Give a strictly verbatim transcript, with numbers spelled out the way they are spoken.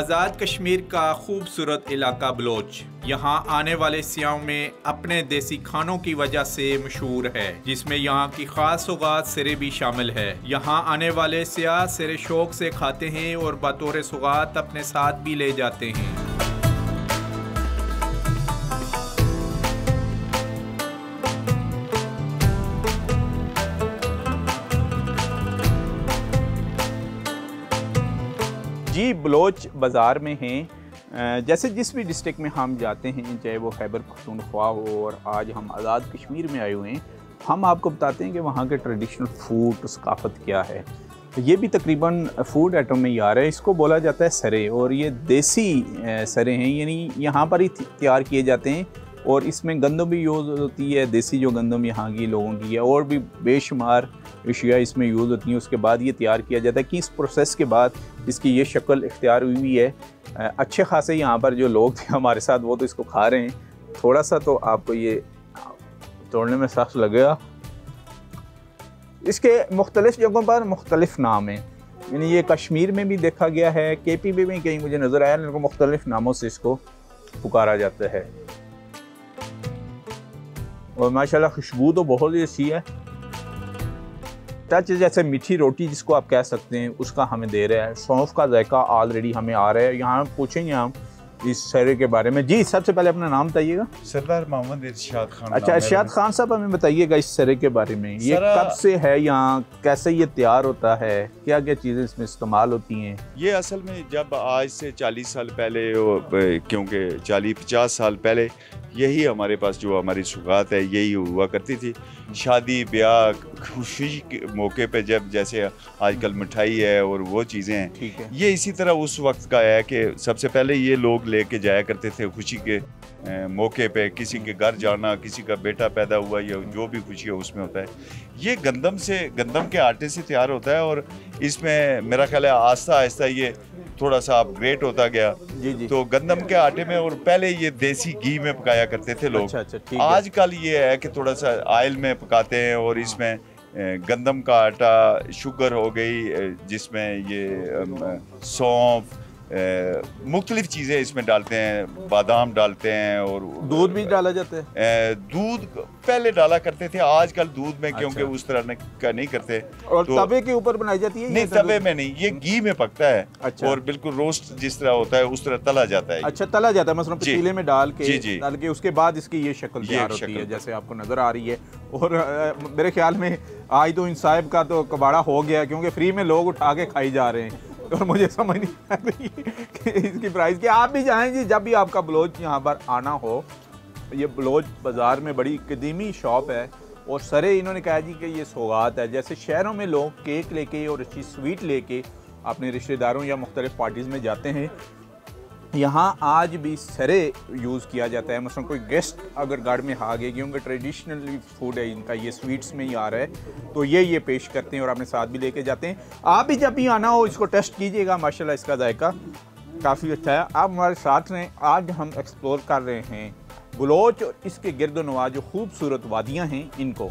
आजाद कश्मीर का खूबसूरत इलाका बलोच यहाँ आने वाले सियाओं में अपने देसी खानों की वजह से मशहूर है, जिसमें यहाँ की खास सौगात सिरे भी शामिल है। यहाँ आने वाले सियाह सिरे शौक से खाते हैं और बतौर सौगात अपने साथ भी ले जाते हैं। जी, बलोच बाज़ार में हैं। जैसे जिस भी डिस्ट्रिक्ट में हम जाते हैं, चाहे वो खैबर पख्तूनख्वा हो, और आज हम आज़ाद कश्मीर में आए हुए हैं, हम आपको बताते हैं कि वहाँ के ट्रेडिशनल फूड सकाफत क्या है। ये भी तकरीबन फूड आइटम में ही आ रहा है। इसको बोला जाता है सरे, और ये देसी सरे हैं, यानी यहाँ पर ही तैयार किए जाते हैं। और इसमें गंदम भी यूज़ होती है, देसी जो गंदम यहाँ की लोगों की है, और भी बेशुमार अशिया इसमें यूज़ होती हैं। उसके बाद ये तैयार किया जाता है कि इस प्रोसेस के बाद इसकी ये शक्ल इख्तियार हुई हुई है। अच्छे खासे यहाँ पर जो लोग थे हमारे साथ, वो तो इसको खा रहे हैं। थोड़ा सा तो आपको ये तोड़ने में सख्त लगेगा। इसके मुख्तलिफ़ जगहों पर मुख्तलिफ़ नाम हैं, यानी ये कश्मीर में भी देखा गया है, के पी में भी कहीं मुझे नज़र आया, उनको मुख्तलिफ़ नामों से इसको पुकारा जाता है। और माशाल्लाह खुशबू तो बहुत ही अच्छी है। टच जैसे मीठी रोटी जिसको आप कह सकते हैं, उसका हमें दे रहा है। सौंफ का जायका ऑलरेडी हमें आ रहा है। यहाँ पूछेंगे हम इस शहर के बारे में। जी, सबसे पहले अपना नाम बताइएगा। सरदार मोहम्मद इर्शाद खान। अच्छा, इर्शाद खान साहब, हमें बताइएगा इस शहर के बारे में, ये कब से है यहाँ, कैसे ये तैयार होता है, क्या क्या चीज़ें इसमें इस्तेमाल होती हैं। ये असल में जब आज से चालीस साल पहले, क्योंकि चालीस पचास साल पहले यही हमारे पास जो हमारी सुगात है यही हुआ करती थी। शादी ब्याह खुशी के मौके पे जब जैसे आजकल मिठाई है और वो चीज़ें हैं, ये इसी तरह उस वक्त का है कि सबसे पहले ये लोग लेके जाया करते थे। खुशी के मौके पे किसी के घर जाना, किसी का बेटा पैदा हुआ या जो भी खुशी है उसमें होता है। ये गंदम से गंदम के आटे से तैयार होता है, और इसमें मेरा ख्याल है आहिस्ता आहिस्ता ये थोड़ा सा अपग्रेड होता गया। जी जी। तो गंदम के आटे में, और पहले ये देसी घी में पकाया करते थे लोग। अच्छा, अच्छा, आजकल ये है कि थोड़ा सा आयल में पकाते हैं, और इसमें गंदम का आटा, शुगर हो गई, जिसमें ये सौंफ, मुख्तलिफ चीज़ें इसमें डालते हैं, बादाम डालते हैं, और दूध भी डाला जाता है। दूध पहले डाला करते थे, आजकल दूध में क्योंकि उस तरह का नहीं करते। और तो तवे के ऊपर बनाई जाती है? नहीं, तवे में नहीं, ये घी में पकता है। अच्छा। और बिल्कुल रोस्ट जिस तरह होता है उस तरह तला जाता है। अच्छा, तला जाता है, मसलन पतीले में डाल के डाल के उसके बाद इसकी ये शक्ल तैयार होती है जैसे आपको नजर आ रही है। और मेरे ख्याल में आज तो इन साहब का तो कबाड़ा हो गया, क्योंकि फ्री में लोग उठा के खाई जा रहे हैं। और मुझे समझ नहीं आ रही कि इसकी प्राइस क्या। आप भी जाएंगे जब भी आपका बलोच यहाँ पर आना हो। ये बलोच बाज़ार में बड़ी कदीमी शॉप है, और सरे इन्होंने कहा जी कि ये सौगात है। जैसे शहरों में लोग केक लेके और अच्छी स्वीट लेके अपने रिश्तेदारों या मुख्तलिफ़ पार्टीज़ में जाते हैं, यहाँ आज भी सरे यूज़ किया जाता है। मसलन कोई गेस्ट अगर घर में आ गए, क्योंकि ट्रेडिशनली फूड है इनका, ये स्वीट्स में ही आ रहा है, तो ये ये पेश करते हैं और अपने साथ भी लेके जाते हैं। आप भी जब भी आना हो इसको टेस्ट कीजिएगा। माशाल्लाह इसका जायका काफ़ी अच्छा है। आप हमारे साथ रहें। आज हम एक्सप्लोर कर रहे हैं बलोच और इसके गिरदोनवा जो खूबसूरत वादियाँ हैं इनको।